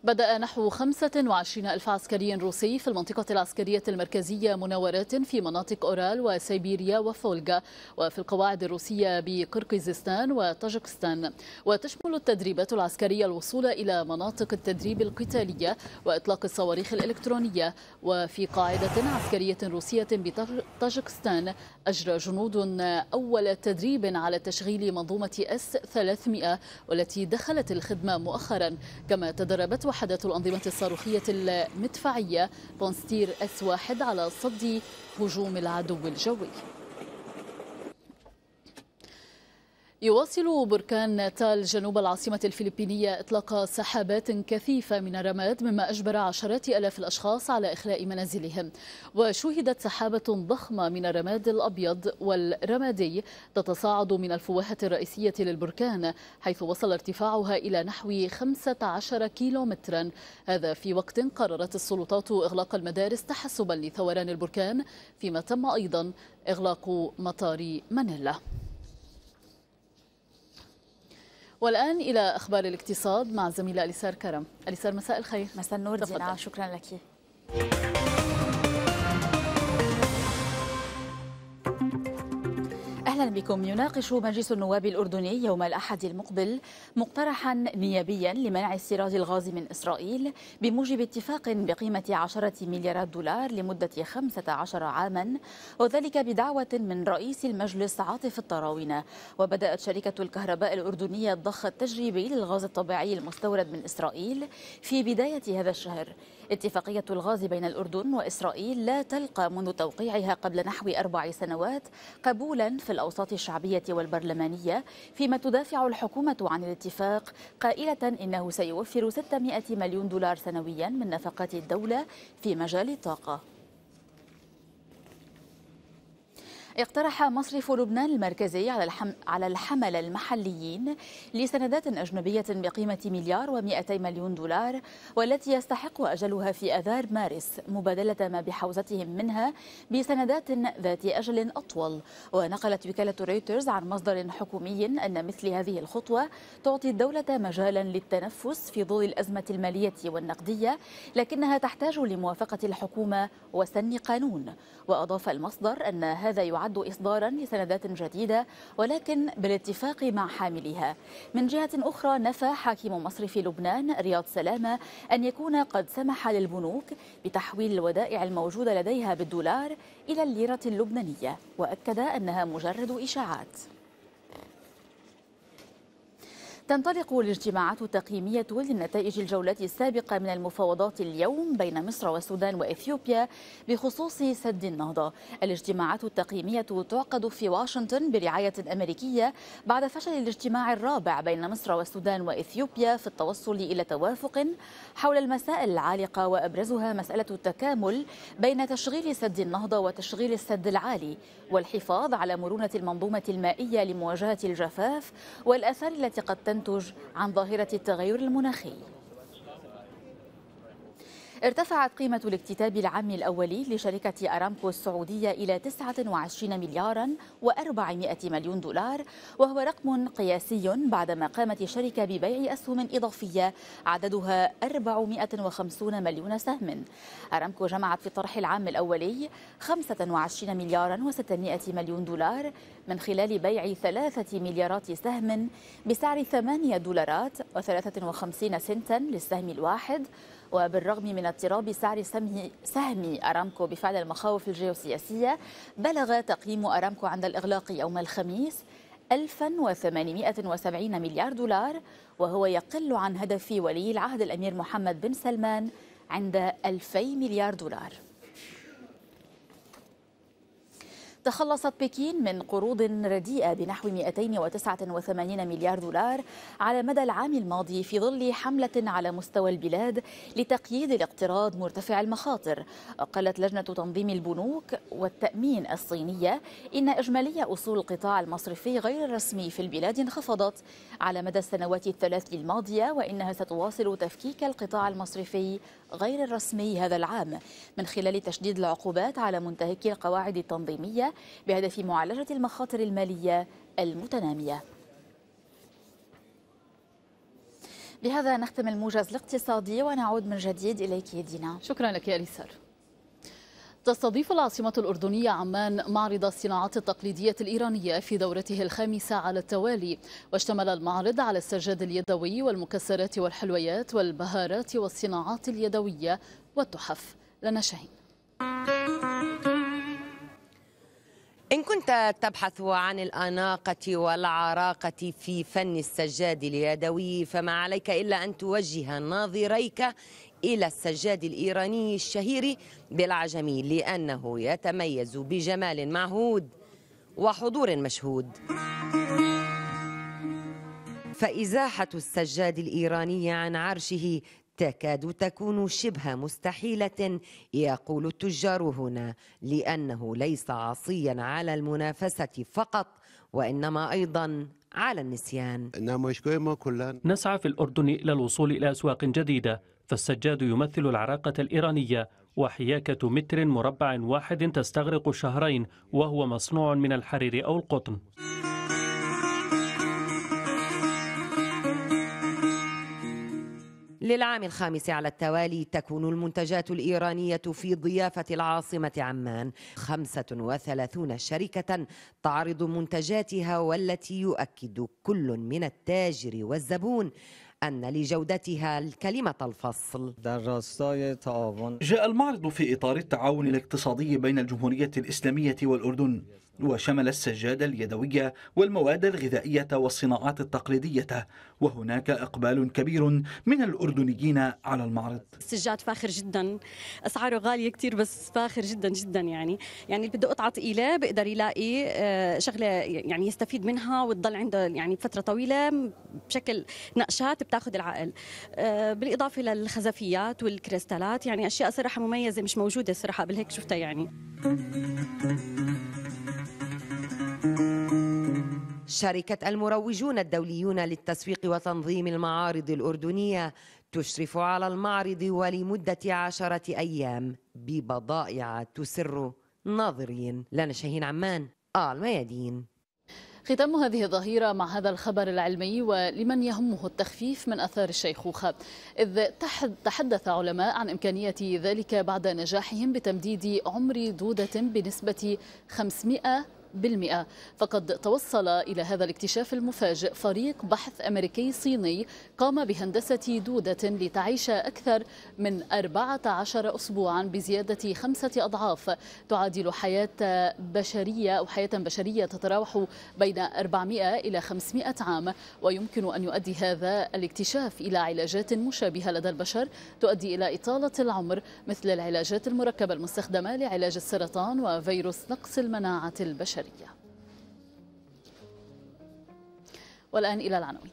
بدأ نحو 25,000 عسكري روسي في المنطقة العسكرية المركزية مناورات في مناطق أورال وسيبيريا وفولغا، وفي القواعد الروسية بقرقيزستان وطاجكستان. وتشمل التدريبات العسكرية الوصول إلى مناطق التدريب القتالية وإطلاق الصواريخ الإلكترونية. وفي قاعدة عسكرية روسية بطاجكستان أجرى جنود أول تدريب على تشغيل منظومة S-300 والتي دخلت الخدمة مؤخرا، كما تدربت وحدت الأنظمة الصاروخية المدفعية بونستير S-1 على صد هجوم العدو الجوي. يواصل بركان تال جنوب العاصمة الفلبينية إطلاق سحابات كثيفة من الرماد، مما أجبر عشرات آلاف الأشخاص على إخلاء منازلهم. وشوهدت سحابة ضخمة من الرماد الأبيض والرمادي تتصاعد من الفواهة الرئيسية للبركان، حيث وصل ارتفاعها إلى نحو 15 كيلومترا. هذا في وقت قررت السلطات إغلاق المدارس تحسبا لثوران البركان، فيما تم أيضا إغلاق مطار مانيلا. والآن إلى أخبار الاقتصاد مع الزميلة أليسار كرم. أليسار مساء الخير. مساء النور دينا، شكرا لك. أهلا بكم. يناقش مجلس النواب الأردني يوم الأحد المقبل مقترحا نيابيا لمنع استيراد الغاز من إسرائيل بموجب اتفاق بقيمة 10 مليارات دولار لمدة 15 عاما، وذلك بدعوة من رئيس المجلس عاطف الطراونة. وبدأت شركة الكهرباء الأردنية الضخ التجريبي للغاز الطبيعي المستورد من إسرائيل في بداية هذا الشهر. اتفاقية الغاز بين الأردن وإسرائيل لا تلقى منذ توقيعها قبل نحو 4 سنوات قبولا في الأوساط الشعبية والبرلمانية، فيما تدافع الحكومة عن الاتفاق قائلة إنه سيوفر 600 مليون دولار سنويا من نفقات الدولة في مجال الطاقة. اقترح مصرف لبنان المركزي على الحمل المحليين لسندات أجنبية بقيمة 1,200 مليار دولار، والتي يستحق أجلها في آذار مارس، مبادلة ما بحوزتهم منها بسندات ذات أجل أطول. ونقلت وكالة رويترز عن مصدر حكومي أن مثل هذه الخطوة تعطي الدولة مجالا للتنفس في ظل الأزمة المالية والنقدية، لكنها تحتاج لموافقة الحكومة وسن قانون. وأضاف المصدر أن هذا يعد إصدارا لسندات جديدة، ولكن بالاتفاق مع حاملها. من جهة أخرى، نفى حاكم مصرف لبنان رياض سلامة أن يكون قد سمح للبنوك بتحويل الودائع الموجودة لديها بالدولار إلى الليرة اللبنانية، وأكد أنها مجرد إشاعات. تنطلق الاجتماعات التقييمية لنتائج الجولات السابقة من المفاوضات اليوم بين مصر والسودان وإثيوبيا بخصوص سد النهضة. الاجتماعات التقييمية تعقد في واشنطن برعاية أمريكية بعد فشل الاجتماع الرابع بين مصر والسودان وإثيوبيا في التوصل إلى توافق حول المسائل العالقة، وأبرزها مسألة التكامل بين تشغيل سد النهضة وتشغيل السد العالي، والحفاظ على مرونة المنظومة المائية لمواجهة الجفاف والآثار التي قد تنتج عن ظاهرة التغير المناخي. ارتفعت قيمة الاكتتاب العام الأولي لشركة أرامكو السعودية إلى 29,400 مليون دولار، وهو رقم قياسي بعدما قامت الشركة ببيع أسهم إضافية عددها 450 مليون سهم. أرامكو جمعت في الطرح العام الأولي 25,600 مليون دولار من خلال بيع 3 مليارات سهم بسعر 8 دولارات و53 سنتا للسهم الواحد. وبالرغم من اضطراب سعر سهم أرامكو بفعل المخاوف الجيوسياسية، بلغ تقييم أرامكو عند الإغلاق يوم الخميس 1870 مليار دولار، وهو يقل عن هدف ولي العهد الأمير محمد بن سلمان عند 2000 مليار دولار. تخلصت بكين من قروض رديئة بنحو 289 مليار دولار على مدى العام الماضي في ظل حملة على مستوى البلاد لتقييد الاقتراض مرتفع المخاطر. قالت لجنة تنظيم البنوك والتأمين الصينية إن إجمالية أصول القطاع المصرفي غير الرسمي في البلاد انخفضت على مدى السنوات الثلاث الماضية، وإنها ستواصل تفكيك القطاع المصرفي غير الرسمي هذا العام من خلال تشديد العقوبات على منتهكي القواعد التنظيمية بهدف معالجة المخاطر المالية المتنامية. بهذا نختم الموجز الاقتصادي ونعود من جديد إليك دينا. شكرا لك يا أليسار. تستضيف العاصمة الأردنية عمان معرض الصناعات التقليدية الإيرانية في دورته الخامسة على التوالي، واشتمل المعرض على السجاد اليدوي والمكسرات والحلويات والبهارات والصناعات اليدوية والتحف. لنا شاهين. إن كنت تبحث عن الأناقة والعراقة في فن السجاد اليدوي فما عليك إلا أن توجه ناظريك إلى السجاد الإيراني الشهير بالعجمي، لأنه يتميز بجمال معهود وحضور مشهود. فإزاحة السجاد الإيراني عن عرشه تكاد تكون شبه مستحيلة، يقول التجار هنا، لأنه ليس عصيا على المنافسة فقط وإنما أيضا على النسيان. نسعى في الأردن إلى الوصول إلى أسواق جديدة، فالسجاد يمثل العراقة الإيرانية، وحياكة متر مربع واحد تستغرق شهرين، وهو مصنوع من الحرير أو القطن. للعام الخامس على التوالي تكون المنتجات الإيرانية في ضيافة العاصمة عمان، 35 شركة تعرض منتجاتها، والتي يؤكد كل من التاجر والزبون أن لجودتها الكلمة الفصل. جاء المعرض في إطار التعاون الاقتصادي بين الجمهورية الإسلامية والأردن، وشمل السجاد اليدوية والمواد الغذائية والصناعات التقليدية، وهناك إقبال كبير من الأردنيين على المعرض. السجاد فاخر جدا، أسعاره غالية كتير بس فاخر جدا جدا، يعني اللي بده قطعة ثقيلة بيقدر يلاقي شغلة يعني يستفيد منها وتضل عنده يعني فترة طويلة بشكل نقشات بتاخذ العقل، بالإضافة للخزفيات والكريستالات، يعني أشياء صراحة مميزة مش موجودة صراحة قبل هيك شفتها يعني. شركة المروجون الدوليون للتسويق وتنظيم المعارض الأردنية تشرف على المعرض ولمدة 10 أيام ببضائع تسر ناظرين. لنا شاهين عمان، الميادين. ختام هذه الظهيرة مع هذا الخبر العلمي ولمن يهمه التخفيف من أثار الشيخوخة، إذ تحدث علماء عن إمكانية ذلك بعد نجاحهم بتمديد عمر دودة بنسبة 500%. فقد توصل إلى هذا الاكتشاف المفاجئ فريق بحث أمريكي صيني قام بهندسة دودة لتعيش أكثر من 14 أسبوعا بزيادة 5 أضعاف، تعادل حياة بشرية أو حياة بشرية تتراوح بين 400 إلى 500 عام. ويمكن أن يؤدي هذا الاكتشاف إلى علاجات مشابهة لدى البشر تؤدي إلى إطالة العمر، مثل العلاجات المركبة المستخدمة لعلاج السرطان وفيروس نقص المناعة البشرية. والآن إلى العناوين.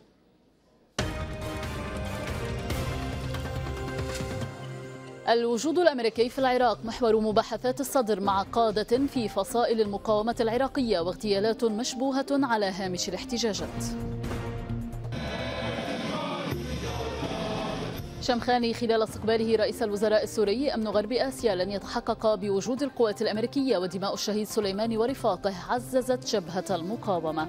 الوجود الأمريكي في العراق محور مباحثات الصدر مع قادة في فصائل المقاومة العراقية، واغتيالات مشبوهة على هامش الاحتجاجات. شمخاني خلال استقباله رئيس الوزراء السوري: أمن غرب آسيا لن يتحقق بوجود القوات الأمريكية، ودماء الشهيد سليماني ورفاقه عززت جبهة المقاومة.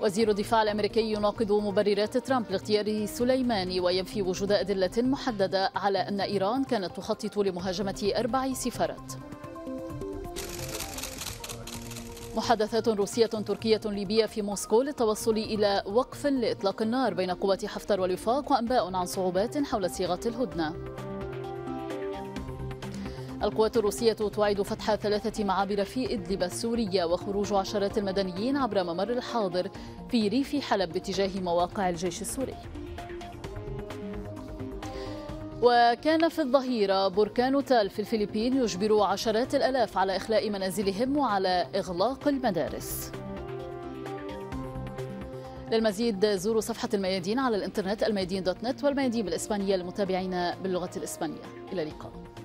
وزير الدفاع الأمريكي يناقض مبررات ترامب لاغتيال سليماني، وينفي وجود أدلة محددة على أن إيران كانت تخطط لمهاجمة 4 سفارات. محادثات روسية تركية ليبية في موسكو للتوصل إلى وقف لإطلاق النار بين قوات حفتر والوفاق، وأنباء عن صعوبات حول صيغة الهدنة. القوات الروسية توعد فتح 3 معابر في إدلب السورية، وخروج عشرات المدنيين عبر ممر الحاضر في ريف حلب باتجاه مواقع الجيش السوري. وكان في الظهيرة بركان تال في الفلبين يجبر عشرات الآلاف على إخلاء منازلهم وعلى إغلاق المدارس. للمزيد زوروا صفحة الميادين على الإنترنت الميادين.net، والميادين بالإسبانية للمتابعين باللغة الإسبانية. إلى اللقاء.